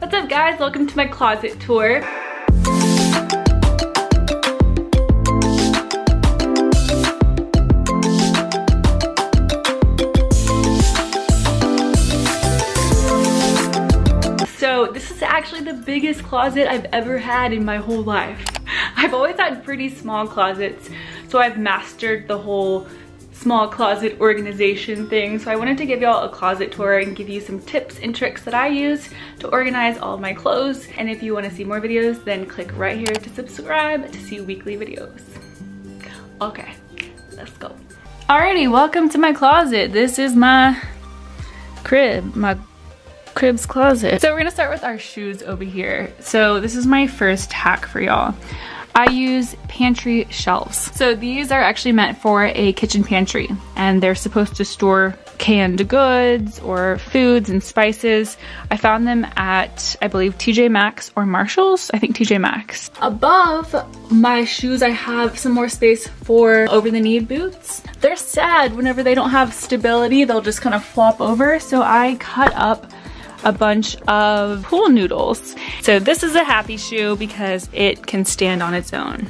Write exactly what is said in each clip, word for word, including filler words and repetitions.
What's up guys, welcome to my closet tour. So this is actually the biggest closet I've ever had in my whole life. I've always had pretty small closets, so I've mastered the whole small closet organization thing. So I wanted to give y'all a closet tour and give you some tips and tricks that I use to organize all of my clothes. And if you want to see more videos, then click right here to subscribe to see weekly videos. Okay, let's go. Alrighty, welcome to my closet. This is my crib, my crib's closet. So we're gonna start with our shoes over here. So this is my first hack for y'all. I use pantry shelves. So these are actually meant for a kitchen pantry, and they're supposed to store canned goods or foods and spices. I found them at, I believe, T J Maxx or Marshalls. I think T J Maxx. Above my shoes, I have some more space for over-the-knee boots. They're sad whenever they don't have stability, they'll just kind of flop over. So I cut up a bunch of pool noodles. So this is a happy shoe because it can stand on its own.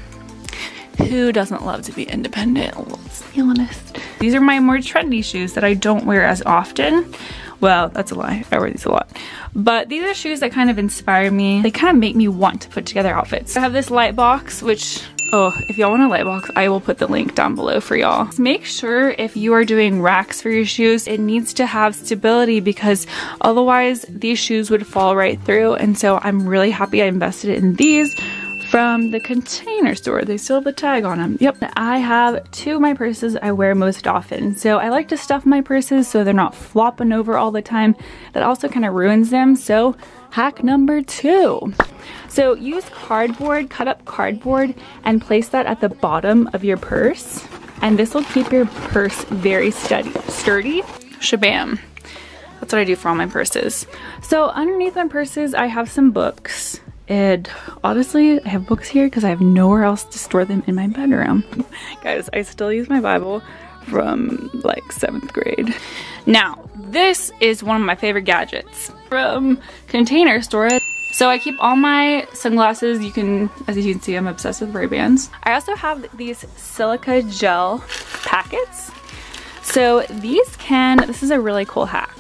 Who doesn't love to be independent? Let's be honest. These are my more trendy shoes that I don't wear as often. Well, that's a lie, I wear these a lot. But these are shoes that kind of inspire me. They kind of make me want to put together outfits. I have this light box, which, oh, if y'all want a light box, I will put the link down below for y'all. Make sure if you are doing racks for your shoes, it needs to have stability because otherwise these shoes would fall right through. And so I'm really happy I invested in these from the Container Store. They still have the tag on them. Yep. I have two of my purses I wear most often. So I like to stuff my purses so they're not flopping over all the time. That also kind of ruins them. So hack number two. So use cardboard, cut up cardboard, and place that at the bottom of your purse. And this will keep your purse very steady, sturdy. Shabam. That's what I do for all my purses. So underneath my purses, I have some books. And honestly, I have books here because I have nowhere else to store them in my bedroom. Guys, I still use my Bible from like seventh grade. Now, this is one of my favorite gadgets from Container Store. So I keep all my sunglasses. You can, as you can see, I'm obsessed with Ray-Bans. I also have these silica gel packets. So these can, this is a really cool hack.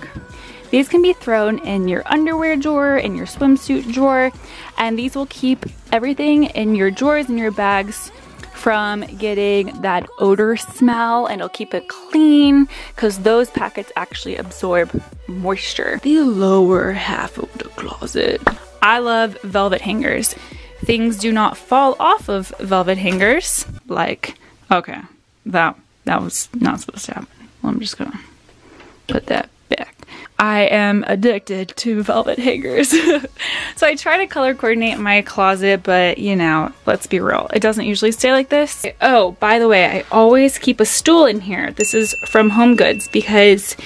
These can be thrown in your underwear drawer, in your swimsuit drawer, and these will keep everything in your drawers and your bags from getting that odor smell, and it'll keep it clean because those packets actually absorb moisture. The lower half of the closet. I love velvet hangers. Things do not fall off of velvet hangers. Like, okay, that, that was not supposed to happen. Well, I'm just gonna put that back. I am addicted to velvet hangers. So I try to color coordinate my closet, but you know, let's be real. It doesn't usually stay like this. Oh, by the way, I always keep a stool in here. This is from Home Goods because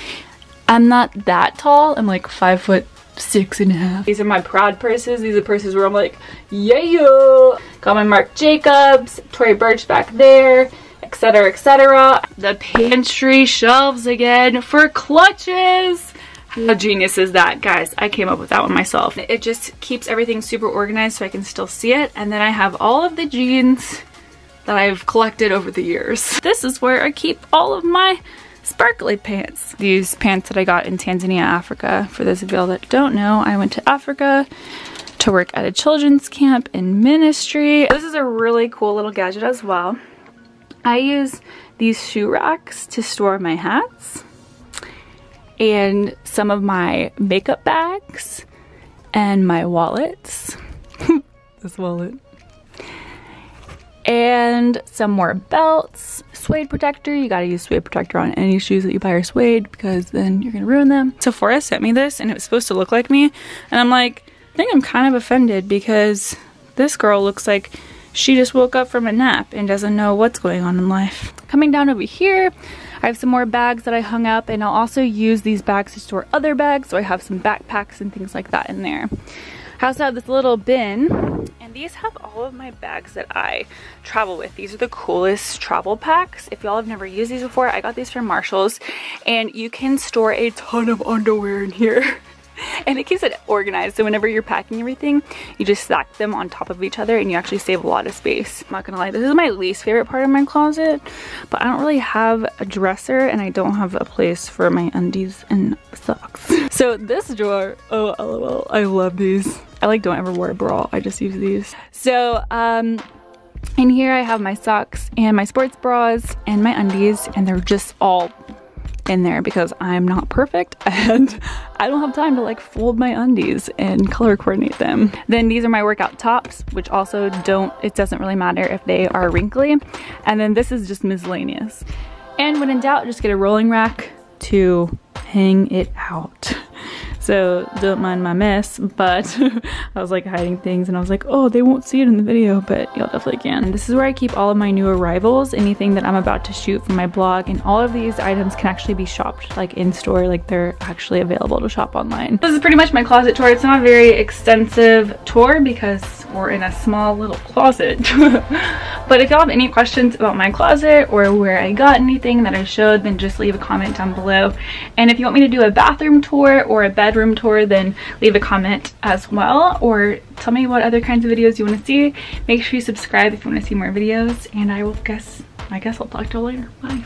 I'm not that tall. I'm like five foot six and a half. These are my proud purses. These are purses where I'm like, yeah, yo. Got my Marc Jacobs, Tory Burch back there, etc, et cetera. The pantry shelves again for clutches. How genius is that, guys? I came up with that one myself. It just keeps everything super organized so I can still see it. And then I have all of the jeans that I've collected over the years. This is where I keep all of my sparkly pants. These pants that I got in Tanzania, Africa. For those of y'all that don't know, I went to Africa to work at a children's camp in ministry. This is a really cool little gadget as well. I use these shoe racks to store my hats and some of my makeup bags and my wallets. This wallet. And some more belts, suede protector. You gotta use suede protector on any shoes that you buy are suede because then you're gonna ruin them. Sephora sent me this and it was supposed to look like me. And I'm like, I think I'm kind of offended because this girl looks like she just woke up from a nap and doesn't know what's going on in life. Coming down over here, I have some more bags that I hung up, and I'll also use these bags to store other bags, so I have some backpacks and things like that in there. I also have this little bin, and these have all of my bags that I travel with. These are the coolest travel packs. If y'all have never used these before, I got these from Marshalls, and you can store a ton of underwear in here. and it keeps it organized. So whenever you're packing everything, you just stack them on top of each other and you actually save a lot of space. I'm not gonna lie, this is my least favorite part of my closet, but I don't really have a dresser and I don't have a place for my undies and socks. So this drawer, oh lol, I love these. I like don't ever wear a bra, I just use these. So um, in here I have my socks and my sports bras and my undies, and they're just all in there because I'm not perfect and I don't have time to like fold my undies and color coordinate them. Then these are my workout tops, which also don't, it doesn't really matter if they are wrinkly. And then this is just miscellaneous. And when in doubt, just get a rolling rack to hang it out. So don't mind my mess, but I was like hiding things and I was like, oh, they won't see it in the video, but y'all definitely can. And this is where I keep all of my new arrivals, anything that I'm about to shoot for my blog, and all of these items can actually be shopped like in store, like they're actually available to shop online. This is pretty much my closet tour. It's not a very extensive tour because we're in a small little closet. But if y'all have any questions about my closet or where I got anything that I showed, then just leave a comment down below. And if you want me to do a bathroom tour or a bed room tour, then leave a comment as well, or tell me what other kinds of videos you want to see. Make sure you subscribe if you want to see more videos, and I will guess I guess I'll talk to you later. Bye.